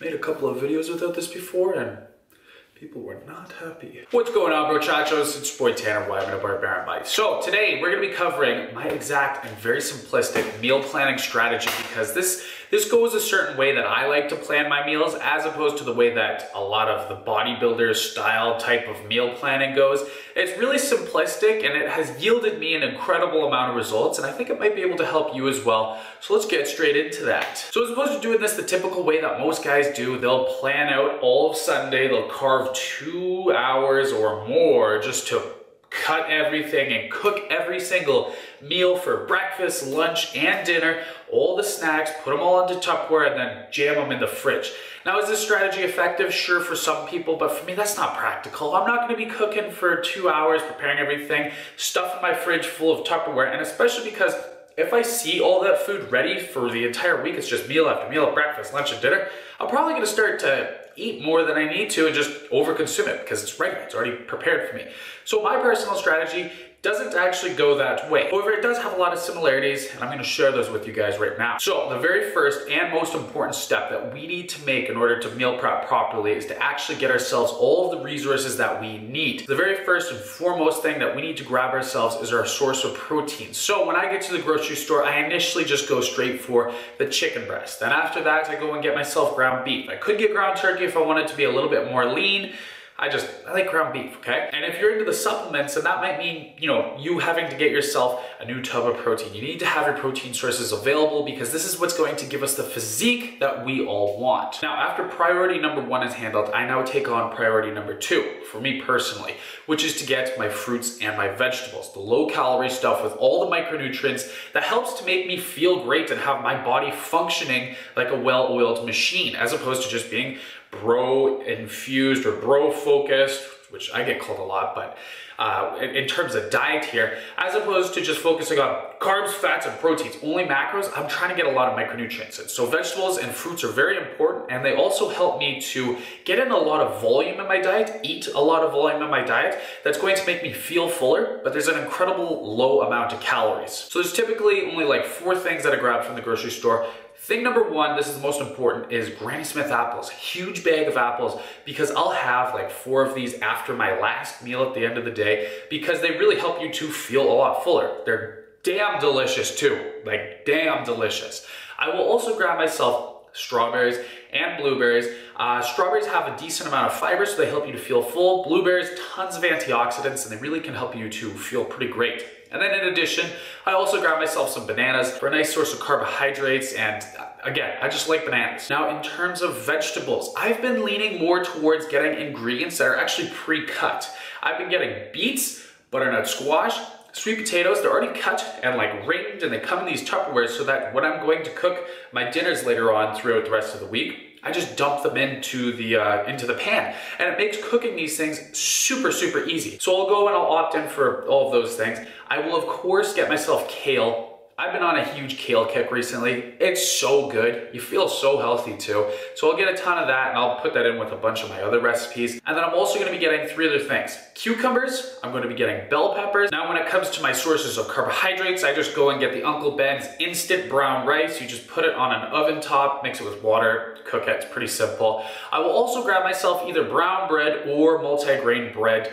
Made a couple of videos without this before and people were not happy. What's going on, brochachos? It's your boy Tanner Wyman of Barbarian Bites. So today we're gonna be covering my exact and very simplistic meal planning strategy, because this goes a certain way that I like to plan my meals, as opposed to the way that a lot of the bodybuilder style type of meal planning goes. It's really simplistic and it has yielded me an incredible amount of results, and I think it might be able to help you as well. So let's get straight into that. So as opposed to doing this the typical way that most guys do, they'll plan out all of Sunday, they'll carve 2 hours or more just to cut everything and cook every single meal for breakfast, lunch, and dinner, all the snacks, put them all into Tupperware, and then jam them in the fridge. Now, is this strategy effective? Sure, for some people, but for me, that's not practical. I'm not gonna be cooking for 2 hours, preparing everything, stuffing my fridge full of Tupperware, and especially because if I see all that food ready for the entire week, it's just meal after meal, breakfast, lunch, and dinner, I'm probably gonna start to eat more than I need to and just overconsume it because it's ready, it's already prepared for me. So my personal strategy doesn't actually go that way. However, it does have a lot of similarities, and I'm gonna share those with you guys right now. So the very first and most important step that we need to make in order to meal prep properly is to actually get ourselves all of the resources that we need. The very first and foremost thing that we need to grab ourselves is our source of protein. So when I get to the grocery store, I initially just go straight for the chicken breast. Then after that, I go and get myself ground beef. I could get ground turkey if I wanted to be a little bit more lean. I like ground beef, okay? And if you're into the supplements, then that might mean, you know, you having to get yourself a new tub of protein. You need to have your protein sources available, because this is what's going to give us the physique that we all want. Now, after priority number one is handled, I now take on priority number two, for me personally, which is to get my fruits and my vegetables, the low-calorie stuff with all the micronutrients that helps to make me feel great and have my body functioning like a well-oiled machine, as opposed to just being bro infused or bro focused, which I get called a lot, but in terms of diet here, as opposed to just focusing on carbs, fats, and proteins, only macros, I'm trying to get a lot of micronutrients in. So vegetables and fruits are very important, and they also help me to get in a lot of volume in my diet, eat a lot of volume in my diet. That's going to make me feel fuller, but there's an incredible low amount of calories. So there's typically only like 4 things that I grab from the grocery store. Thing number one, this is the most important, is Granny Smith apples. Huge bag of apples, because I'll have like 4 of these after my last meal at the end of the day, because they really help you to feel a lot fuller. They're damn delicious too, like damn delicious. I will also grab myself strawberries and blueberries. Strawberries have a decent amount of fiber, so they help you to feel full. Blueberries, tons of antioxidants, and they really can help you to feel pretty great. And then in addition, I also grab myself some bananas for a nice source of carbohydrates, and again, I just like bananas. Now, in terms of vegetables, I've been leaning more towards getting ingredients that are actually pre-cut. I've been getting beets, butternut squash, sweet potatoes. They're already cut and like ringed, and they come in these Tupperwares, so that when I'm going to cook my dinners later on throughout the rest of the week, I just dump them into the pan, and it makes cooking these things super, super easy. So I'll go and I'll opt in for all of those things. I will, of course, get myself kale. I've been on a huge kale kick recently. It's so good. You feel so healthy too. So I'll get a ton of that, and I'll put that in with a bunch of my other recipes. And then I'm also gonna be getting 3 other things. Cucumbers, I'm gonna be getting bell peppers. Now, when it comes to my sources of carbohydrates, I just go and get the Uncle Ben's instant brown rice. You just put it on an oven top, mix it with water, cook it, it's pretty simple. I will also grab myself either brown bread or multi-grain bread.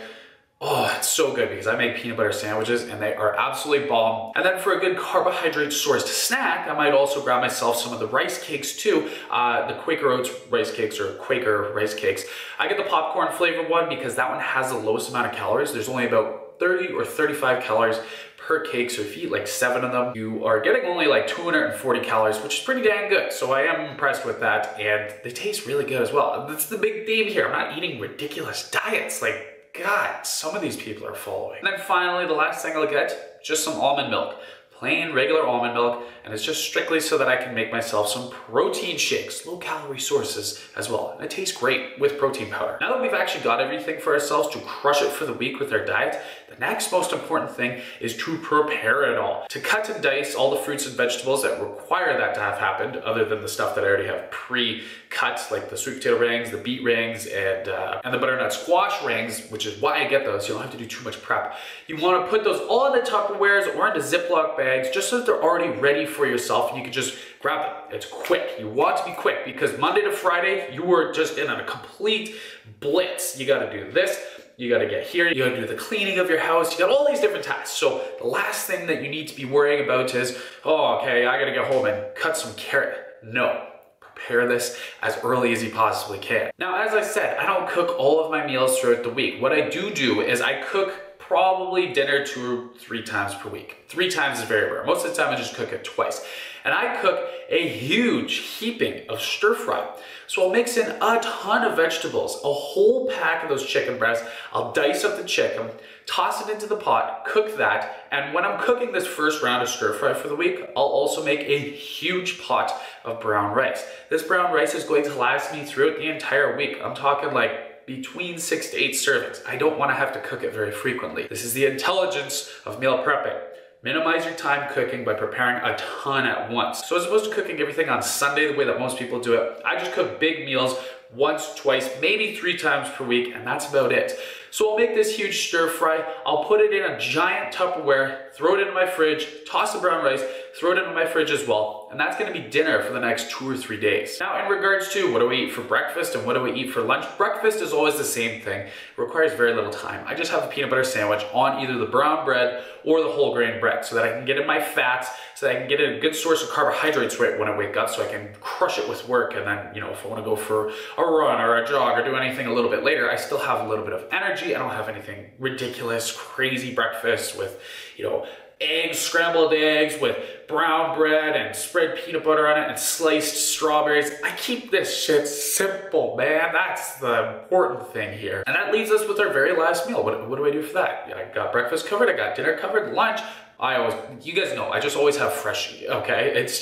Oh, it's so good, because I make peanut butter sandwiches and they are absolutely bomb. And then for a good carbohydrate sourced snack, I might also grab myself some of the rice cakes too. The Quaker Oats rice cakes, or Quaker rice cakes. I get the popcorn flavored one because that one has the lowest amount of calories. There's only about 30 or 35 calories per cake, so if you eat like 7 of them, you are getting only like 240 calories, which is pretty dang good. So I am impressed with that, and they taste really good as well. That's the big theme here. I'm not eating ridiculous diets, like, God, some of these people are following. And then finally, the last thing I'll get, just some almond milk. Plain, regular almond milk, and it's just strictly so that I can make myself some protein shakes, low-calorie sources as well. And it tastes great with protein powder. Now that we've actually got everything for ourselves to crush it for the week with our diet, the next most important thing is to prepare it all. To cut and dice all the fruits and vegetables that require that to have happened, other than the stuff that I already have pre-cut, like the sweet potato rings, the beet rings, and the butternut squash rings, which is why I get those, so you don't have to do too much prep. You wanna put those all in the Tupperwares or into Ziploc bags, just so that they're already ready for yourself, and you can just grab it. It's quick. You want to be quick because Monday to Friday, you were just in on a complete blitz. You got to do this. You got to get here. You got to do the cleaning of your house. You got all these different tasks. So the last thing that you need to be worrying about is, oh, okay, I got to get home and cut some carrot. No. Prepare this as early as you possibly can. Now, as I said, I don't cook all of my meals throughout the week. What I do is I cook probably dinner 2 or 3 times per week. 3 times is very rare. Most of the time I just cook it twice. And I cook a huge heaping of stir fry. So I'll mix in a ton of vegetables, a whole pack of those chicken breasts. I'll dice up the chicken, toss it into the pot, cook that. And when I'm cooking this first round of stir fry for the week, I'll also make a huge pot of brown rice. This brown rice is going to last me throughout the entire week. I'm talking like between 6 to 8 servings. I don't want to have to cook it very frequently. This is the intelligence of meal prepping. Minimize your time cooking by preparing a ton at once. So as opposed to cooking everything on Sunday the way that most people do it, I just cook big meals once, twice, maybe 3 times per week, and that's about it. So I'll make this huge stir fry, I'll put it in a giant Tupperware, throw it into my fridge, toss the brown rice, throw it into my fridge as well, and that's gonna be dinner for the next 2 or 3 days. Now in regards to what do we eat for breakfast and what do we eat for lunch, breakfast is always the same thing. It requires very little time. I just have a peanut butter sandwich on either the brown bread or the whole grain bread so that I can get in my fats, so that I can get a good source of carbohydrates right when I wake up so I can crush it with work, and then, you know, if I wanna go for a run or a jog or do anything a little bit later, I still have a little bit of energy. I don't have anything ridiculous, crazy breakfast with, you know, eggs, scrambled eggs with brown bread and spread peanut butter on it and sliced strawberries. I keep this shit simple, man. That's the important thing here. And that leaves us with our very last meal. What do I do for that? I got breakfast covered, I got dinner covered, lunch. You guys know, I just always have fresh, okay? It's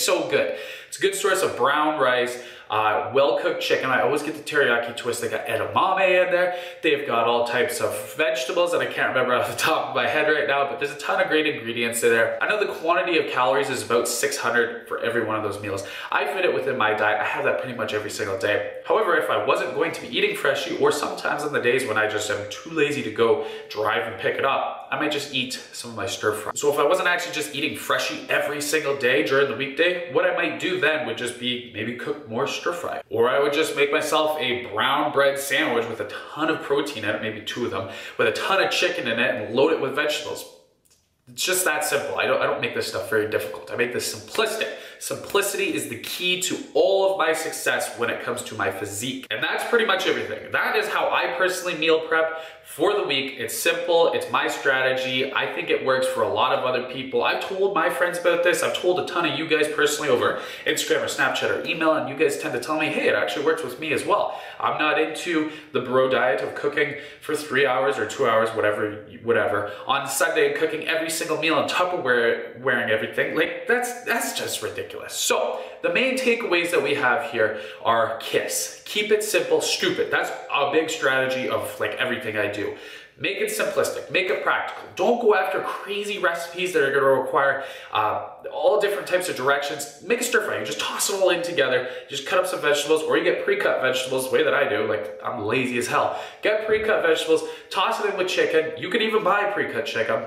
so good. It's a good source of brown rice, well-cooked chicken. I always get the teriyaki twist. They got edamame in there. They've got all types of vegetables that I can't remember off the top of my head right now, but there's a ton of great ingredients in there. I know the quantity of calories is about 600 for every one of those meals. I fit it within my diet. I have that pretty much every single day. However, if I wasn't going to be eating freshly, or sometimes on the days when I just am too lazy to go drive and pick it up, I might just eat some of my stir fry. So if I wasn't actually just eating freshie every single day during the weekday, what I might do then would just be maybe cook more stir fry. Or I would just make myself a brown bread sandwich with a ton of protein in it, maybe 2 of them, with a ton of chicken in it and load it with vegetables. It's just that simple. I don't make this stuff very difficult. I make this simplistic. Simplicity is the key to all of my success when it comes to my physique. And that's pretty much everything. That is how I personally meal prep for the week. It's simple. It's my strategy. I think it works for a lot of other people. I've told my friends about this. I've told a ton of you guys personally over Instagram or Snapchat or email, and you guys tend to tell me, hey, it actually works with me as well. I'm not into the bro diet of cooking for 3 hours or 2 hours, whatever, on Sunday, cooking every single meal on Tupperware, wearing everything. Like, that's just ridiculous. So the main takeaways that we have here are KISS. Keep it simple, stupid. That's a big strategy of like everything I do. Make it simplistic, make it practical. Don't go after crazy recipes that are gonna require all different types of directions. Make a stir fry, you just toss it all in together, you just cut up some vegetables, or you get pre-cut vegetables, the way that I do, like I'm lazy as hell. Get pre-cut vegetables, toss it in with chicken. You can even buy pre-cut chicken,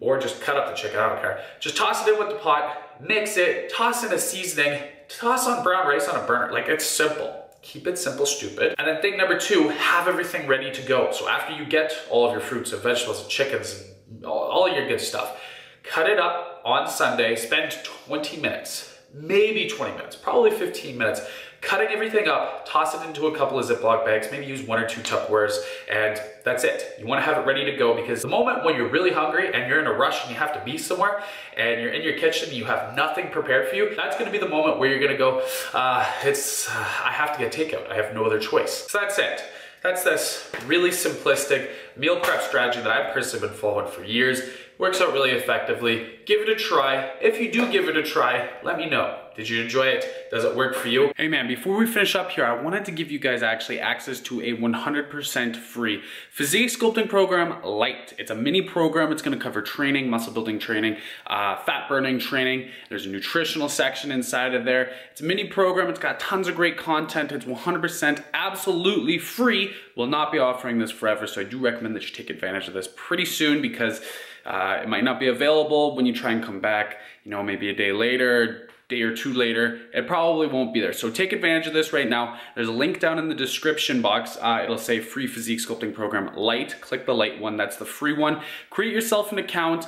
or just cut up the chicken, I don't care. Just toss it in with the pot, mix it, toss in a seasoning, toss on brown rice on a burner. Like, it's simple. Keep it simple, stupid. And then thing number 2, have everything ready to go. So after you get all of your fruits and vegetables and chickens and all your good stuff, cut it up on Sunday, spend 20 minutes, maybe 20 minutes, probably 15 minutes, cutting everything up, toss it into a couple of Ziploc bags, maybe use 1 or 2 Tupperwares, and that's it. You wanna have it ready to go, because the moment when you're really hungry and you're in a rush and you have to be somewhere and you're in your kitchen and you have nothing prepared for you, that's gonna be the moment where you're gonna go, I have to get takeout, I have no other choice. So that's it. That's this really simplistic meal prep strategy that I've personally been following for years. Works out really effectively. Give it a try. If you do give it a try, let me know. Did you enjoy it? Does it work for you? Hey man, before we finish up here, I wanted to give you guys actually access to a 100% free physique sculpting program, Light. It's a mini program. It's gonna cover training, muscle building training, fat burning training. There's a nutritional section inside of there. It's a mini program. It's got tons of great content. It's 100% absolutely free. We'll not be offering this forever, so I do recommend that you take advantage of this pretty soon, because it might not be available when you try and come back, you know, maybe a day later, day or two later, it probably won't be there. So take advantage of this right now. There's a link down in the description box. It'll say free physique sculpting program light. Click the light one, that's the free one. Create yourself an account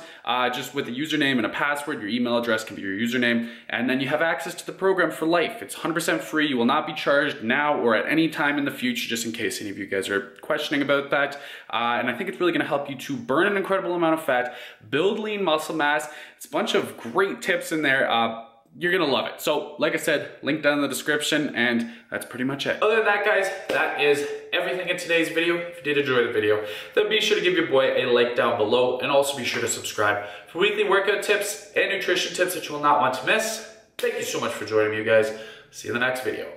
just with a username and a password. Your email address can be your username. And then you have access to the program for life. It's 100% free. You will not be charged now or at any time in the future, just in case any of you guys are questioning about that. And I think it's really gonna help you to burn an incredible amount of fat, build lean muscle mass. It's a bunch of great tips in there. You're gonna love it. So, like I said, link down in the description, and that's pretty much it. Other than that, guys, that is everything in today's video. If you did enjoy the video, then be sure to give your boy a like down below, and also be sure to subscribe for weekly workout tips and nutrition tips that you will not want to miss. Thank you so much for joining me, you guys. See you in the next video.